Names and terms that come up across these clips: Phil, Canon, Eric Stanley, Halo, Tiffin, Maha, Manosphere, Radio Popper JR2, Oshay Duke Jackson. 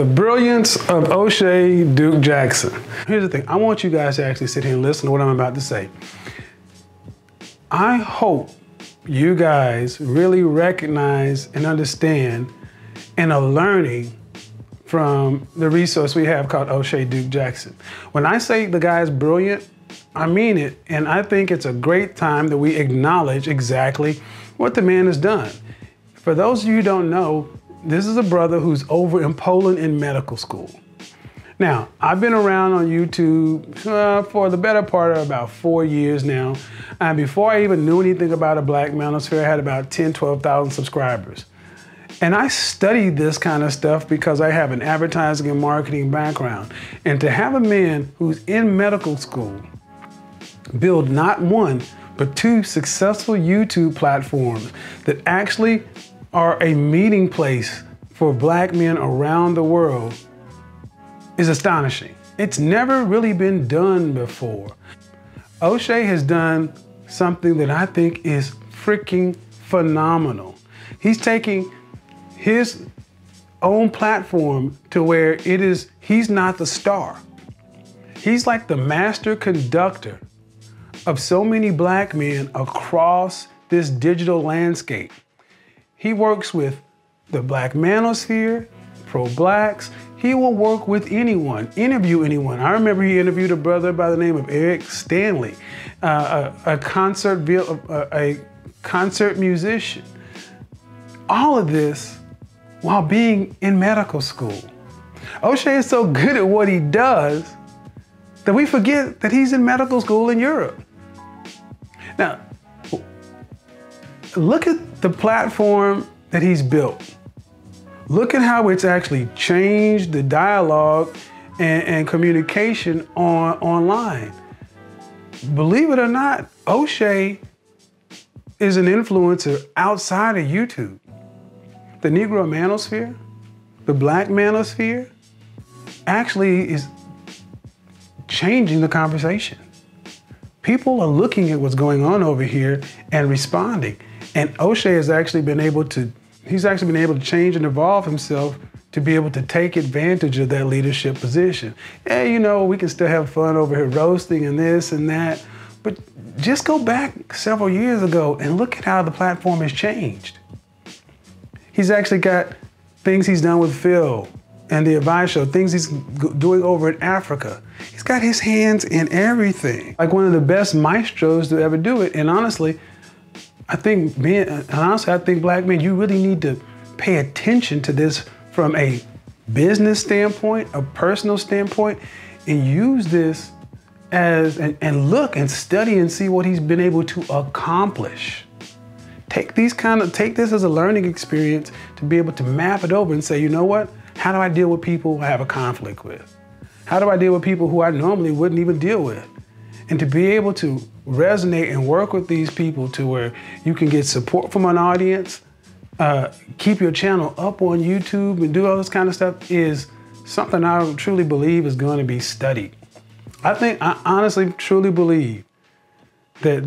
The brilliance of Oshay Duke Jackson. Here's the thing, I want you guys to actually sit here and listen to what I'm about to say. I hope you guys really recognize and understand and are learning from the resource we have called Oshay Duke Jackson. When I say the guy's brilliant, I mean it, and I think it's a great time that we acknowledge exactly what the man has done. For those of you who don't know, this is a brother who's over in Poland in medical school. Now, I've been around on YouTube for the better part of about 4 years now, and before I even knew anything about a Black Manosphere, I had about 10, 12,000 subscribers. And I studied this kind of stuff because I have an advertising and marketing background. And to have a man who's in medical school build not one, but two successful YouTube platforms that actually are a meeting place for Black men around the world is astonishing. It's never really been done before. Oshay has done something that I think is freaking phenomenal. He's taking his own platform to where it is, he's not the star. He's like the master conductor of so many Black men across this digital landscape. He works with the Black Manosphere, pro-blacks. He will work with anyone, interview anyone. I remember he interviewed a brother by the name of Eric Stanley, a concert musician. All of this while being in medical school. Oshay is so good at what he does that we forget that he's in medical school in Europe. Now, look at the platform that he's built. Look at how it's actually changed the dialogue and communication online. Believe it or not, Oshay is an influencer outside of YouTube. The Negro Manosphere, the Black Manosphere, actually is changing the conversation. People are looking at what's going on over here and responding. And Oshay has actually been able to, he's actually been able to change and evolve himself to be able to take advantage of that leadership position. Hey, you know, we can still have fun over here roasting and this and that, but just go back several years ago and look at how the platform has changed. He's actually got things he's done with Phil and the Advice Show, things he's doing over in Africa. He's got his hands in everything. Like one of the best maestros to ever do it. And honestly, I think Black men, you really need to pay attention to this from a business standpoint, a personal standpoint, and use this as, and look and study and see what he's been able to accomplish. Take this as a learning experience to be able to map it over and say, you know what? How do I deal with people I have a conflict with? How do I deal with people who I normally wouldn't even deal with? And to be able to resonate and work with these people to where you can get support from an audience, keep your channel up on YouTube and do all this kind of stuff is something I truly believe is going to be studied. I honestly truly believe that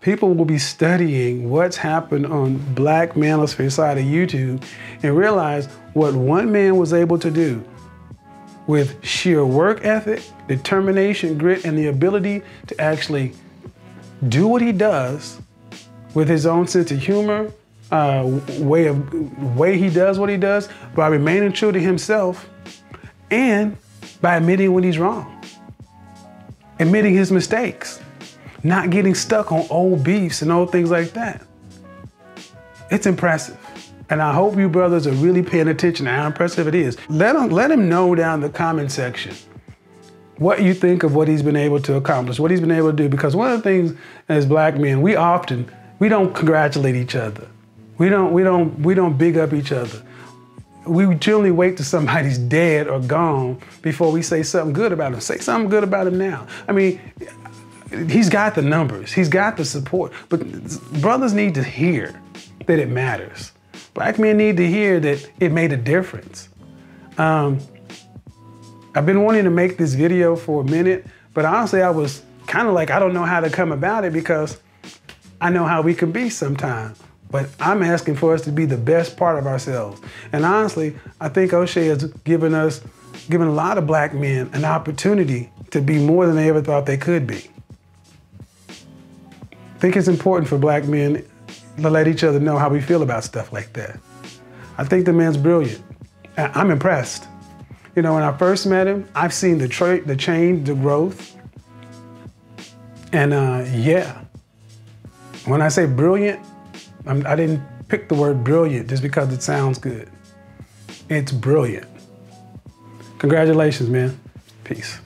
people will be studying what's happened on Black Manosphere side of YouTube and realize what one man was able to do with sheer work ethic, determination, grit, and the ability to actually do what he does with his own sense of humor, way he does what he does, by remaining true to himself and by admitting when he's wrong, admitting his mistakes. Not getting stuck on old beefs and old things like that. It's impressive. And I hope you brothers are really paying attention to how impressive it is. Let him know down in the comment section what you think of what he's been able to accomplish, what he's been able to do, because one of the things as Black men, we don't congratulate each other. We don't big up each other. We generally wait till somebody's dead or gone before we say something good about him. Say something good about him now. I mean, he's got the numbers, he's got the support, but brothers need to hear that it matters. Black men need to hear that it made a difference. I've been wanting to make this video for a minute, but honestly, I was kind of like, I don't know how to come about it because I know how we can be sometimes. But I'm asking for us to be the best part of ourselves. And honestly, I think Oshay has given us, given a lot of black men an opportunity to be more than they ever thought they could be. I think it's important for black men to let each other know how we feel about stuff like that. I think the man's brilliant. I'm impressed. You know, when I first met him, I've seen the change, the growth. And yeah, when I say brilliant, I didn't pick the word brilliant just because it sounds good. It's brilliant. Congratulations, man. Peace.